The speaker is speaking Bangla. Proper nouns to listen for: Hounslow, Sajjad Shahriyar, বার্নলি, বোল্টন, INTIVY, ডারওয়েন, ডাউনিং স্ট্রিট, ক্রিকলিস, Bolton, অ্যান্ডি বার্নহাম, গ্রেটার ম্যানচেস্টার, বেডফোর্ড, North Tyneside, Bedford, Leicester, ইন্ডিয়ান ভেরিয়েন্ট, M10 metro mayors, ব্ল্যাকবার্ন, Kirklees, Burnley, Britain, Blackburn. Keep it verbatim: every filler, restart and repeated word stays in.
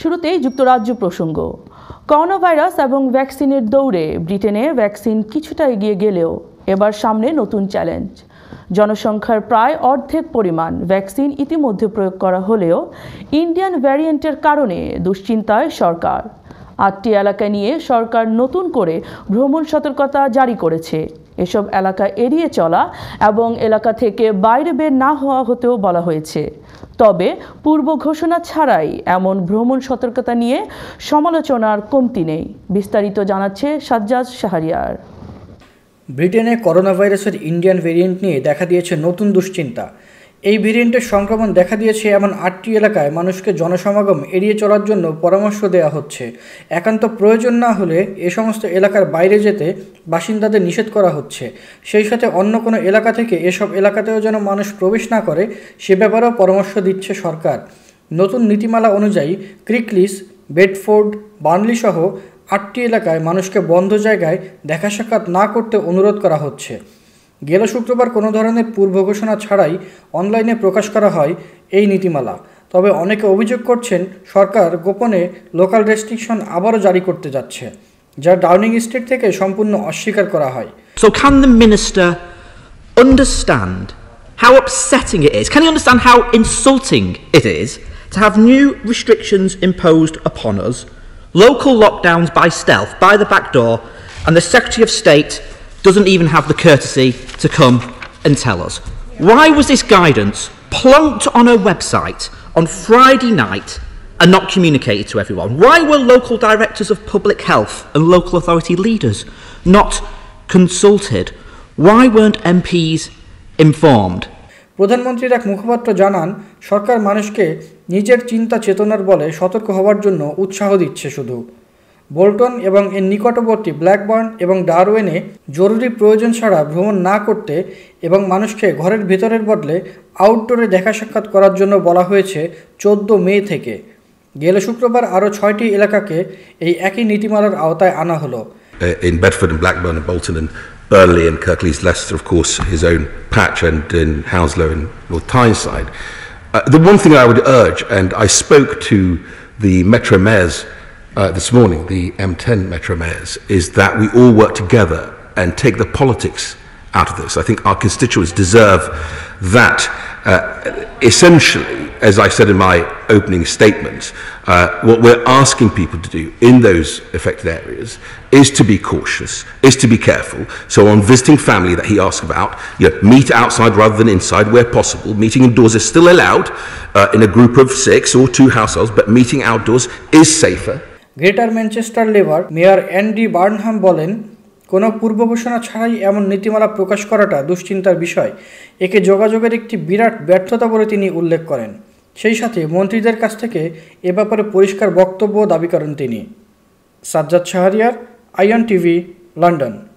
শুরুতেই যুক্তরাজ্য প্রসঙ্গ। করোনা ভাইরাস এবং ভ্যাকসিনের দৌড়ে ব্রিটেনে ভ্যাকসিন কিছুটা এগিয়ে গেলেও এবার সামনে নতুন চ্যালেঞ্জ। জনসংখ্যার প্রায় অর্ধেক পরিমাণ ভ্যাকসিন ইতিমধ্যে প্রয়োগ করা হলেও ইন্ডিয়ান ভ্যারিয়েন্টের কারণে দুশ্চিন্তায় সরকার। আটটি এলাকা নিয়ে সরকার নতুন করে ভ্রমণ সতর্কতা জারি করেছে। এসব এলাকা এড়িয়ে চলা এবং এলাকা থেকে বাইরে বের না হওয়া হতেও বলা হয়েছে। তবে পূর্ব ঘোষণা ছাড়াই এমন ভ্রমণ সতর্কতা নিয়ে সমালোচনার কমতি নেই। বিস্তারিত জানাচ্ছে সাজ্জাদ শাহরিয়ার। ব্রিটেনে করোনা ভাইরাসের ইন্ডিয়ান ভ্যারিয়েন্ট নিয়ে দেখা দিয়েছে নতুন দুশ্চিন্তা। এই ভ্যারিয়েন্টের সংক্রমণ দেখা দিয়েছে এমন আটটি এলাকায় মানুষকে জনসমাগম এড়িয়ে চলার জন্য পরামর্শ দেওয়া হচ্ছে। একান্ত প্রয়োজন না হলে এ সমস্ত এলাকার বাইরে যেতে বাসিন্দাদের নিষেধ করা হচ্ছে। সেই সাথে অন্য কোনো এলাকা থেকে এসব এলাকাতেও যেন মানুষ প্রবেশ না করে সে ব্যাপারেও পরামর্শ দিচ্ছে সরকার। নতুন নীতিমালা অনুযায়ী ক্রিকলিস, বেডফোর্ড, বার্নলি সহ আটটি এলাকায় মানুষকে বন্ধ জায়গায় দেখা সাক্ষাৎ না করতে অনুরোধ করা হচ্ছে। গেল শুক্রবার কোনো ধরনের পূর্ব ঘোষণা ছাড়াই অনলাইনে প্রকাশ করা হয় এই নীতিমালা। তবে অনেকে অভিযোগ করছেন সরকার গোপনে লোকাল রেস্ট্রিকশন আবারও জারি করতে যাচ্ছে, যা ডাউনিং স্ট্রিট থেকে সম্পূর্ণ অস্বীকার করা হয়। So can the minister understand how upsetting it is? Can he understand how insulting it is to have new restrictions imposed upon us, local lockdowns by stealth, by the back door, and the Secretary of State doesn't even have the courtesy to come and tell us? Why was this guidance plunked on a website on Friday night and not communicated to everyone? Why were local directors of public health and local authority leaders not consulted? Why weren't M Ps informed? প্রধানমন্ত্রীর এক মুখপাত্র জানান, সরকার মানুষকে নিজের চিন্তা চেতনার বলে সতর্ক হওয়ার জন্য উৎসাহ দিচ্ছে শুধু। বোল্টন এবং এর নিকটবর্তী ব্ল্যাকবার্ন এবং ডারওয়েনে জরুরি প্রয়োজন ছাড়া ভ্রমণ না করতে এবং মানুষকে ঘরের ভেতরের বদলে আউটডোরে দেখা সাক্ষাৎ করার জন্য বলা হয়েছে চোদ্দ মে থেকে। গেল শুক্রবার আরও ছয়টি এলাকাকে এই একই নীতিমালার আওতায় আনা হলো। In Bedford and Blackburn and Bolton and Burnley and Kirklees, Leicester, of course, his own patch, and in Hounslow and North Tyneside. Uh, the one thing I would urge, and I spoke to the metro mayors Uh, this morning, the M ten metro mayors, is that we all work together and take the politics out of this. I think our constituents deserve that. Uh, essentially, as I said in my opening statement, uh, what we're asking people to do in those affected areas is to be cautious, is to be careful. So on visiting family that he asked about, you know, meet outside rather than inside where possible. Meeting indoors is still allowed uh, in a group of six or two households, but meeting outdoors is safer. গ্রেটার ম্যানচেস্টার Labour mayor অ্যান্ডি বার্নহাম বলেন, কোনো পূর্ব ঘোষণা ছাড়াই এমন নীতিমালা প্রকাশ করাটা দুশ্চিন্তার বিষয়। একে যোগাযোগের একটি বিরাট ব্যর্থতা বলে তিনি উল্লেখ করেন। সেই সাথে মন্ত্রীদের কাছ থেকে এ ব্যাপারে পরিষ্কার বক্তব্য দাবি করেন তিনি। Sajjad Shahriar, I N TV, London.